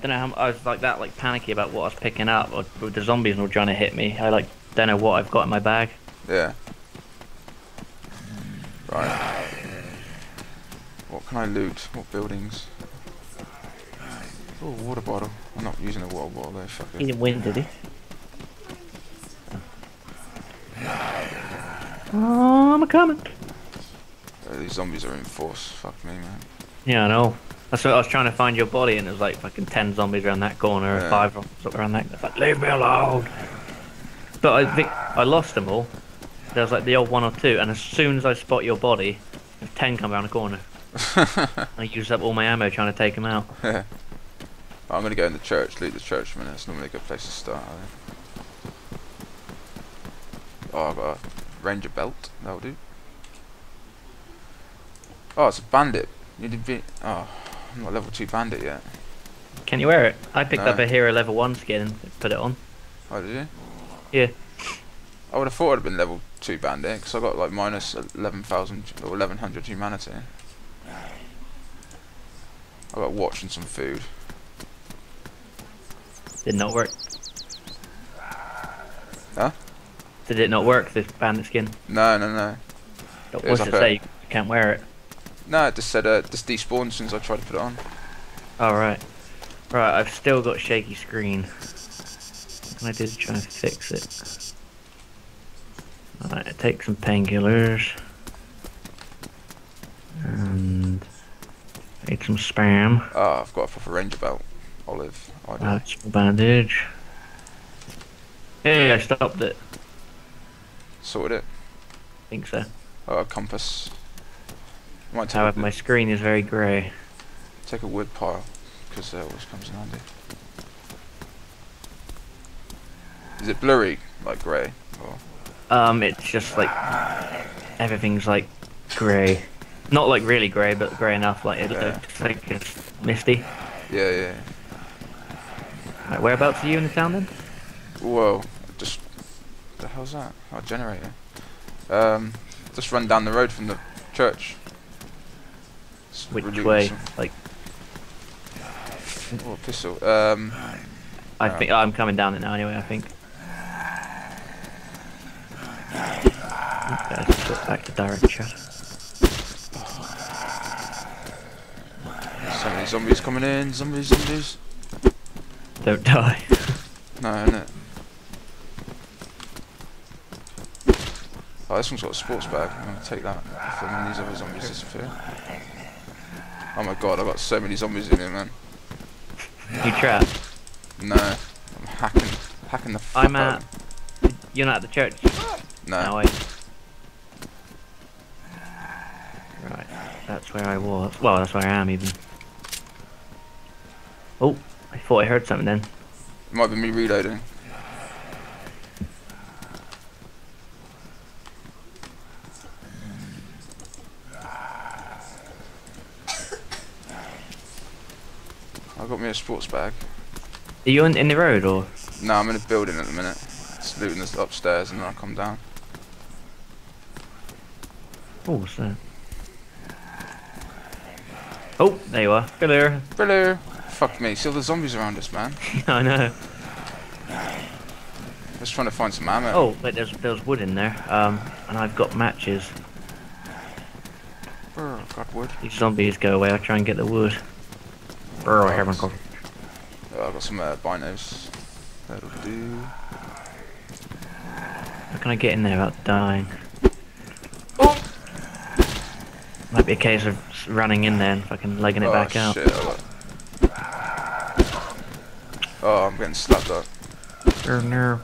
don't know how I was like that, like panicky about what I was picking up, or the zombies were trying to hit me. I like don't know what I've got in my bag. Yeah. Right. What can I loot? What buildings? Oh, water bottle. I'm not using a water bottle there. Fuck it. He didn't win, did he? Oh, I'm a coming. These zombies are in force. Fuck me, man. Yeah, I know. That's what I was trying to find your body, and it was like fucking 10 zombies around that corner, yeah. 5 around that. It's like, leave me alone. But I think I lost them all. There was like the old 1 or 2, and as soon as I spot your body, 10 come around the corner. I used up all my ammo trying to take them out. Yeah. I'm gonna go in the church, loot the church for a minute. It's normally a good place to start. I think. Oh, I've got a ranger belt. That'll do. Oh, it's a bandit. You need to be. Oh, I'm not level 2 bandit yet. Can you wear it? I picked up a hero level 1 skin and put it on. Oh, did you? Yeah. I would have thought I'd have been level 2 bandit because I got like minus 11,000 or 1,100 humanity. I got watch and some food. Did not work. Huh? Did it not work, this bandit skin? No, no, no. What does it say? You can't wear it. No, it just said just despawned as soon as I tried to put it on. Oh, right. Right, I've still got shaky screen. What can I do to try and fix it? Alright, take some painkillers. And I need some spam. Oh, I've got a proper ranger belt. Olive. Bandage. Hey, I stopped it. Sorted it? I think so. Oh, a compass. However, my screen is very grey. Take a wood pile, because that always comes in handy. Is it blurry, like grey? It's just like everything's like grey. Not like really grey, but grey enough. Like it looks like it's misty. Yeah, yeah. Right, whereabouts are you in the town then? Whoa, just the hell's that? Oh, generator. Just run down the road from the church. Which way? Like. Oh, pistol. I think I'm coming down it now anyway. I think. Okay, let's put back to direct chat. So many zombies coming in. Zombies, zombies. Don't die. No, innit? Oh, this one's got a sports bag. I'm gonna take that. If any of these other zombies disappear. Oh my god, I've got so many zombies in here, man. You trapped? No, I'm hacking the fuck out. You're not at the church? No. No, right, that's where I was. Well, that's where I am, even. Oh, I thought I heard something then. It might be me reloading. I got me a sports bag. Are you in the road or? No, I'm in a building at the minute. Just looting this upstairs and then I come down. Oh, what's that? Oh, there you are. Hello. Hello. Fuck me, see all the zombies around us, man. I know. Just trying to find some ammo. Oh, wait, there's wood in there. And I've got matches. Brr, I've got wood. These zombies go away, I'll try and get the wood. Oh, I haven't got. Oh, I've got some binos. That'll do. How can I get in there without dying? Oh! Might be a case of running in there and fucking legging it back out. Oh, I'm getting slapped up. Oh no.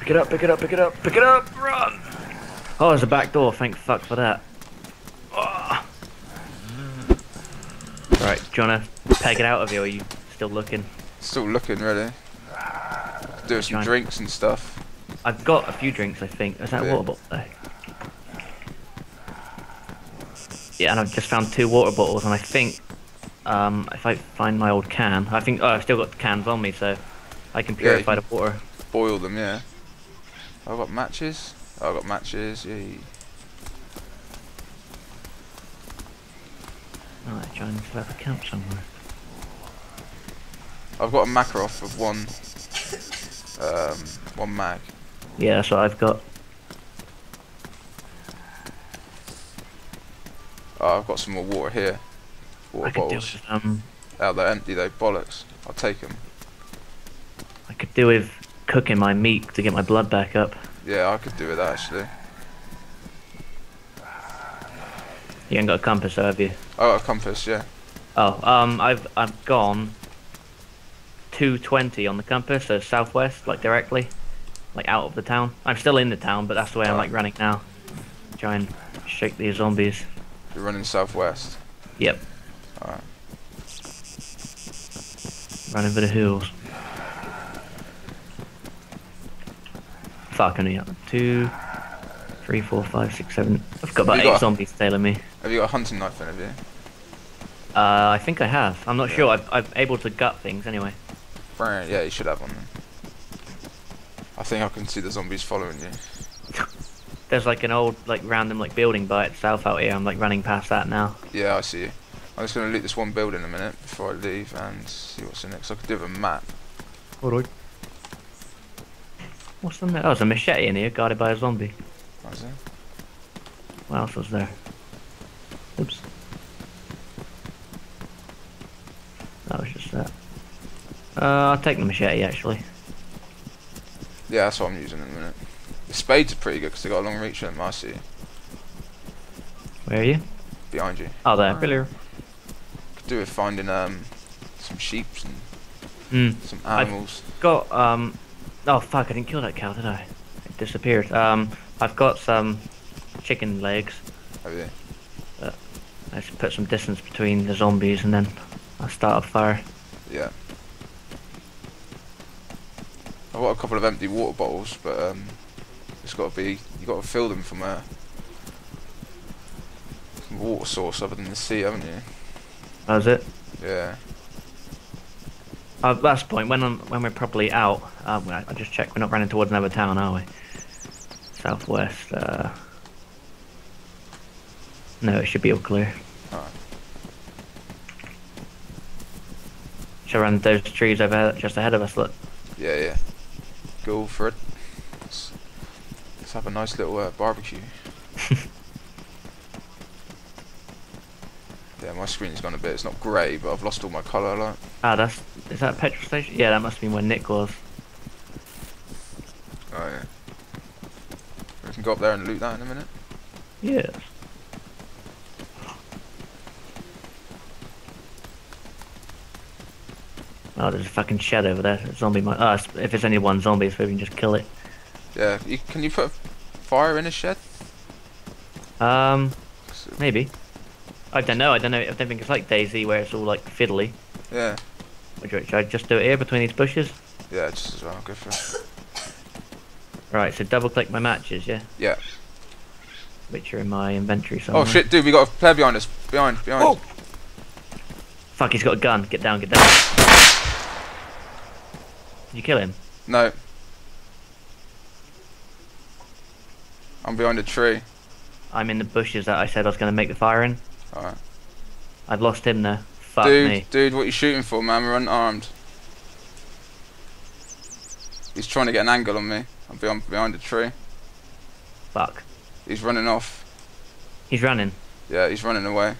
Pick it up, pick it up, pick it up, pick it up, run! Oh, there's a back door, thank fuck for that. Right, do you want to peg it out of you, or are you still looking? Still looking, really. Do some drinks and stuff. I've got a few drinks, I think. Is that a water bottle, though? Yeah, and I've just found 2 water bottles, and I think if I find my old can, I think I've still got cans on me, so I can purify the water. Boil them, yeah. I've got matches. I've got matches. Yeah. Alright, try and fill out the camp somewhere. I've got a Makarov of one mag. Yeah, that's what I've got. Oh, I've got some more water here. Water bottles. Oh, they're empty though. Bollocks. I'll take them. I could do with cooking my meat to get my blood back up. Yeah, I could do with that actually. You ain't got a compass, though, have you? I got a compass, yeah. Oh, I've gone 220 on the compass, so southwest, like directly, like out of the town. I'm still in the town, but that's the way I'm like running now. Try and shake these zombies. You're running southwest. Yep. All right. Running for the hills. Fuck, I need 2, 3, 4, 5, 6, 7. I've got about 8 zombies tailing me. Have you got a hunting knife in, have you? I think I have. I'm not sure. I'm able to gut things anyway. Yeah, you should have one. I think I can see the zombies following you. There's like an old, like random, like building by itself out here. I'm like running past that now. Yeah, I see you. I'm just gonna loot this one building in a minute before I leave and see what's in next. I could do with a map. Alright. What's in there? Oh, there's a machete in here guarded by a zombie. What is there? What else was there? Oops. That was just that. I'll take the machete actually. Yeah, that's what I'm using in a minute. The spades are pretty good because they got a long reach on them, I see. Where are you? Behind you. Oh, there. Right. Could do with finding some sheep and some animals. I've got oh fuck, I didn't kill that cow, did I? It disappeared. I've got some chicken legs. Oh yeah. I should put some distance between the zombies and then I'll start a fire. Yeah. I've got a couple of empty water bottles, but it's got to be, you got to fill them from a water source other than the sea, haven't you? That's it. Yeah. At last point, when we're properly out, I just check we're not running towards another town, are we? Southwest. No, it should be all clear. All right. Should I run those trees over just ahead of us? Look. Yeah, yeah. Go for it. Let's have a nice little barbecue. Yeah, my screen's gone a bit. It's not grey, but I've lost all my colour. Like. Ah, that's. Is that a petrol station? Yeah, that must be where Nick was. Oh, yeah. We can go up there and loot that in a minute. Yeah. Oh, there's a fucking shed over there. A zombie might. Oh, if it's only one zombie, so we can just kill it. Yeah. Can you put a fire in a shed? Maybe. I don't know. I don't think it's like DayZ where it's all like fiddly. Yeah. Should I just do it here between these bushes? Yeah, just as well. Go for it. Right, so double-click my matches, yeah. Yeah. Which are in my inventory somewhere. Oh shit, dude, we got a player behind us. Behind. Whoa. Fuck, he's got a gun. Get down, get down. Did you kill him? No. I'm behind a tree. I'm in the bushes that I said I was going to make the fire in. Alright. I've lost him there. Fuck me. Dude, what are you shooting for, man? We're unarmed. He's trying to get an angle on me. I'm behind a tree. Fuck. He's running off. He's running? Yeah, he's running away.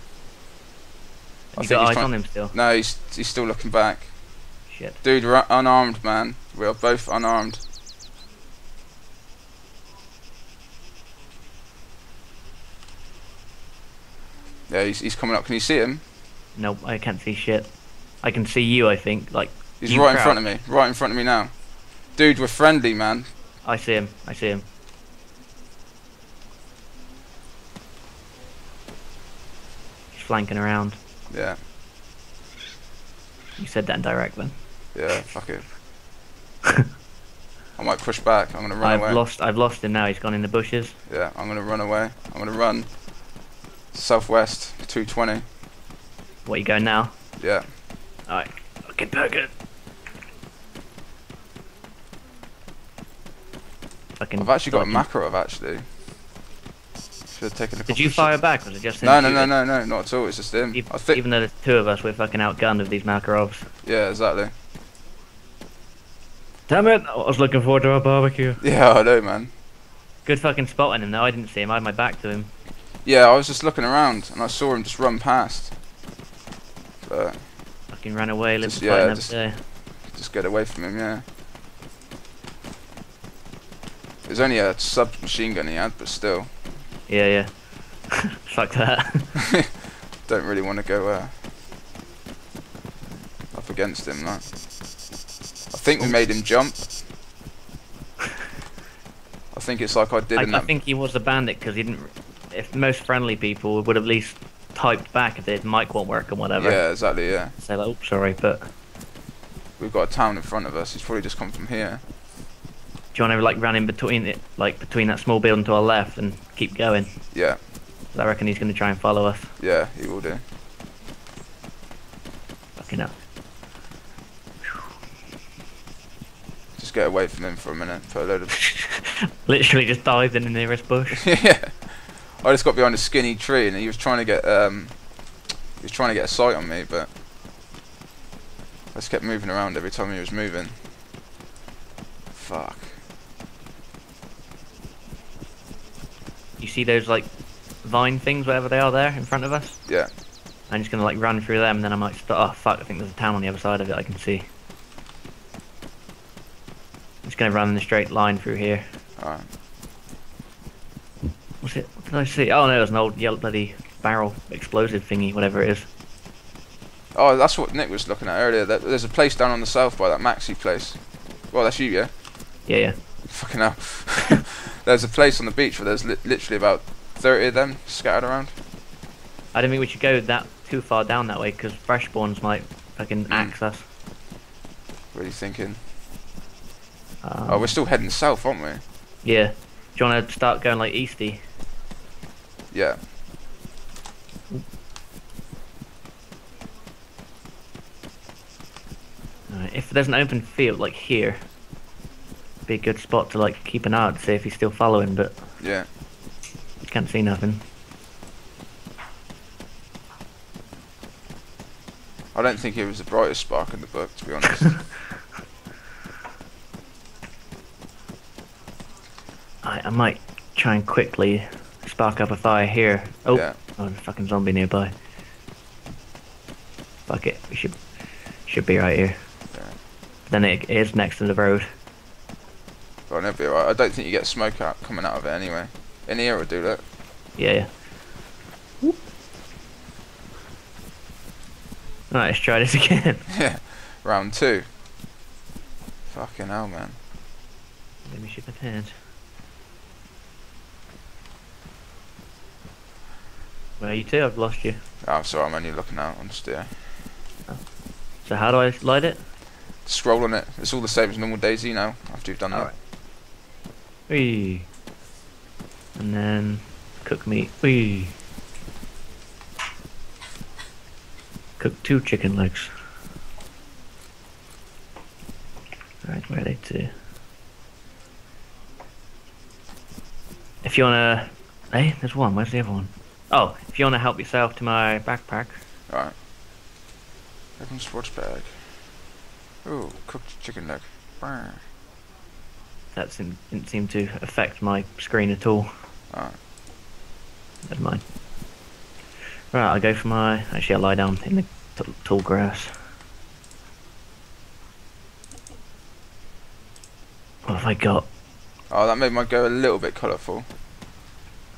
You got eyes on him still? No, he's still looking back. Shit. Dude, we're unarmed, man. We are both unarmed. Yeah, he's coming up. Can you see him? Nope, I can't see shit. I can see you, I think. Like he's right in front of me. Right in front of me now. Dude, we're friendly, man. I see him. I see him. He's flanking around. Yeah. You said that in direct, then. Yeah, fuck it. I might push back. I'm gonna run away. I've lost him now. He's gone in the bushes. Yeah, I'm gonna run away. I'm gonna run. Southwest, 220. What, you going now? Yeah. Alright. Okay, good. I've actually got a Makarov, actually. Should have taken a couple. Did you fire back? Was it just him? No, not at all. It's just him. Even though there's two of us, we're fucking outgunned with these Makarovs. Yeah, exactly. Damn it! I was looking forward to our barbecue. Yeah, I know, man. Good fucking spotting him though. I didn't see him. I had my back to him. Yeah, I was just looking around and I saw him just run past. But fucking ran away. Let's just get away from him. Yeah. It was only a submachine gun he had, but still. Yeah, yeah. Fuck that. Don't really want to go up against him, that. I think we made him jump. I think it's like I did. I think he was a bandit because he didn't. If most friendly people would have at least typed back if their mic won't work and whatever. Yeah, exactly. Yeah. Say like, "Oops, sorry," but we've got a town in front of us. He's probably just come from here. John ever like ran in between it, like between that small building to our left, and keep going. Yeah. I reckon he's going to try and follow us. Yeah, he will do. Fucking up. Just get away from him for a minute. Put a load of... Literally just dived in the nearest bush. Yeah. I just got behind a skinny tree and he was trying to get a sight on me, but I just kept moving around every time he was moving. Fuck. You see those like vine things, whatever they are, there in front of us? Yeah. I'm just gonna like run through them, and then I might start. Oh fuck! I think there's a town on the other side of it. I can see. I'm just gonna run in a straight line through here. Alright. What's it? What did I see? Oh no, there's an old yellow bloody barrel explosive thingy, whatever it is. Oh, that's what Nick was looking at earlier. There's a place down on the south by that Maxi place. Well, that's you, yeah. Yeah, yeah. Fucking hell. There's a place on the beach where there's literally about 30 of them scattered around. I don't think we should go that too far down that way because freshborns might fucking axe us. What are you thinking? Oh, we're still heading south, aren't we? Yeah. Do you want to start going like easty? Yeah. Right, if there's an open field like here, it'd be a good spot to like keep an eye out to see if he's still following. But yeah. Can't see nothing. I don't think it was the brightest spark in the book, to be honest. I might try and quickly spark up a fire here. Oh, yeah. Oh, there's a fucking zombie nearby. Fuck it, we should be right here. Yeah. Then it is next to the road. Well, it'll be alright. I don't think you get smoke out coming out of it anyway. In here or do that? Yeah, yeah. Whoop. Alright, let's try this again. Yeah, round two. Fucking hell, man. Let me shoot my hand. Where are you two? I've lost you. Oh, I'm sorry, I'm only looking out on the stair. Oh. So how do I light it? Scroll on it. It's all the same as normal DayZ now, after you've done all that. Right. Whee. And then cook meat. Whee. Cook 2 chicken legs. Alright, where are they to? If you wanna... Hey, there's one, where's the other one? Oh, if you wanna help yourself to my backpack. Alright. Back on sports bag. Ooh, cooked chicken leg. Brr. That didn't seem to affect my screen at all. Alright. Never mind. Right, I'll go for my... Actually, I'll lie down in the tall grass. What have I got? Oh, that made my go a little bit colourful.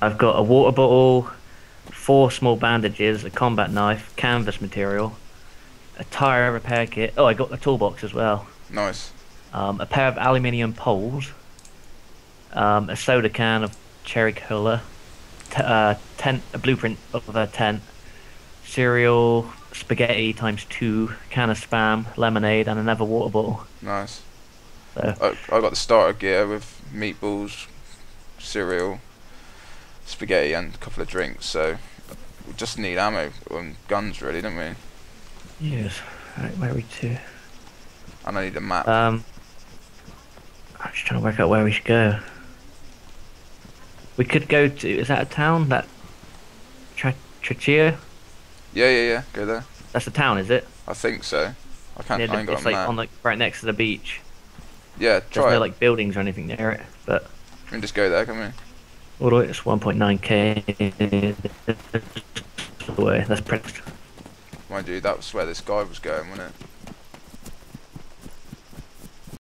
I've got a water bottle, 4 small bandages, a combat knife, canvas material, a tyre repair kit. Oh, I got a toolbox as well. Nice. A pair of aluminium poles, a soda can of cherry cola, a blueprint of a tent, cereal, spaghetti ×2, can of spam, lemonade, and another water bottle. Nice. So, I got the starter gear with meatballs, cereal, spaghetti, and a couple of drinks. So we just need ammo and guns, really, don't we? Yes. Right, where are we to? And I need a map. I'm just trying to work out where we should go. We could go to... Is that a town? That... Trachia? Yeah, yeah, yeah. Go there. That's a town, is it? I think so. I ain't got a map. It's like right next to the beach. Yeah, try There's no like buildings or anything near it, but we can just go there, can we? All the way, it's 1.9k away. That's pretty. Mind you, that was where this guy was going, wasn't it?